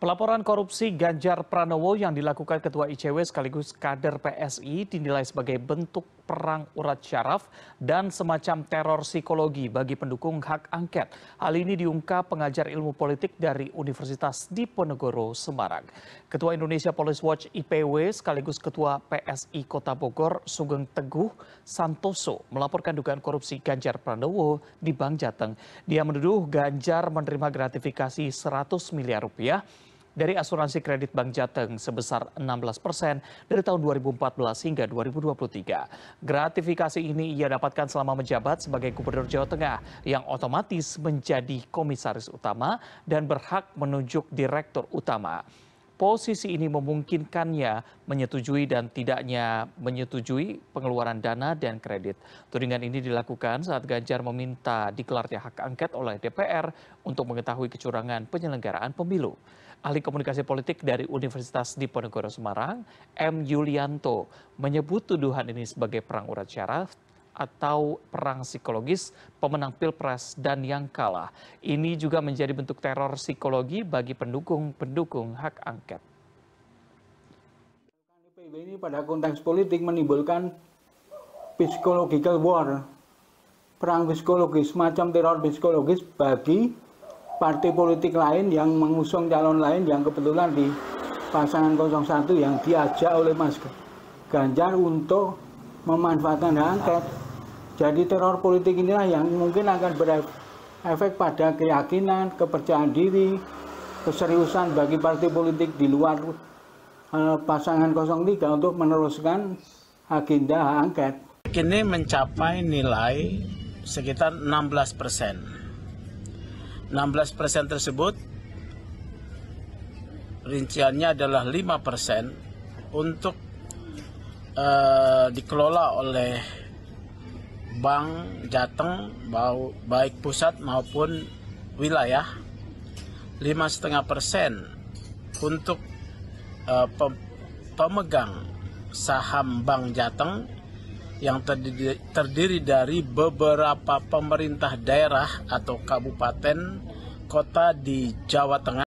Pelaporan korupsi Ganjar Pranowo yang dilakukan Ketua ICW sekaligus kader PSI dinilai sebagai bentuk perang urat syaraf dan semacam teror psikologi bagi pendukung hak angket. Hal ini diungkap pengajar ilmu politik dari Universitas Diponegoro, Semarang. Ketua Indonesia Police Watch IPW sekaligus Ketua PSI Kota Bogor, Sugeng Teguh Santoso melaporkan dugaan korupsi Ganjar Pranowo di Bank Jateng. Dia menuduh Ganjar menerima gratifikasi 100 miliar rupiah dari asuransi kredit Bank Jateng sebesar 16% dari tahun 2014 hingga 2023. Gratifikasi ini ia dapatkan selama menjabat sebagai Gubernur Jawa Tengah yang otomatis menjadi komisaris utama dan berhak menunjuk direktur utama. Posisi ini memungkinkannya menyetujui dan tidaknya menyetujui pengeluaran dana dan kredit. Tudingan ini dilakukan saat Ganjar meminta digelarnya hak angket oleh DPR untuk mengetahui kecurangan penyelenggaraan pemilu. Ahli komunikasi politik dari Universitas Diponegoro Semarang, M. Yulianto, menyebut tuduhan ini sebagai perang urat syaraf atau perang psikologis pemenang Pilpres dan yang kalah. Ini juga menjadi bentuk teror psikologi bagi pendukung hak angket. DPR ini pada konteks politik menimbulkan psychological war, perang psikologis, macam teror psikologis bagi partai politik lain yang mengusung calon lain yang kebetulan di pasangan 01 yang diajak oleh Mas Ganjar untuk memanfaatkan hak angket. Jadi teror politik inilah yang mungkin akan berefek pada keyakinan, kepercayaan diri, keseriusan bagi partai politik di luar pasangan 03 untuk meneruskan agenda hak angket. Kini mencapai nilai sekitar 16%. 16% tersebut rinciannya adalah 5% untuk dikelola oleh Bank Jateng baik pusat maupun wilayah, 5,5% untuk pemegang saham Bank Jateng yang terdiri dari beberapa pemerintah daerah atau kabupaten kota di Jawa Tengah.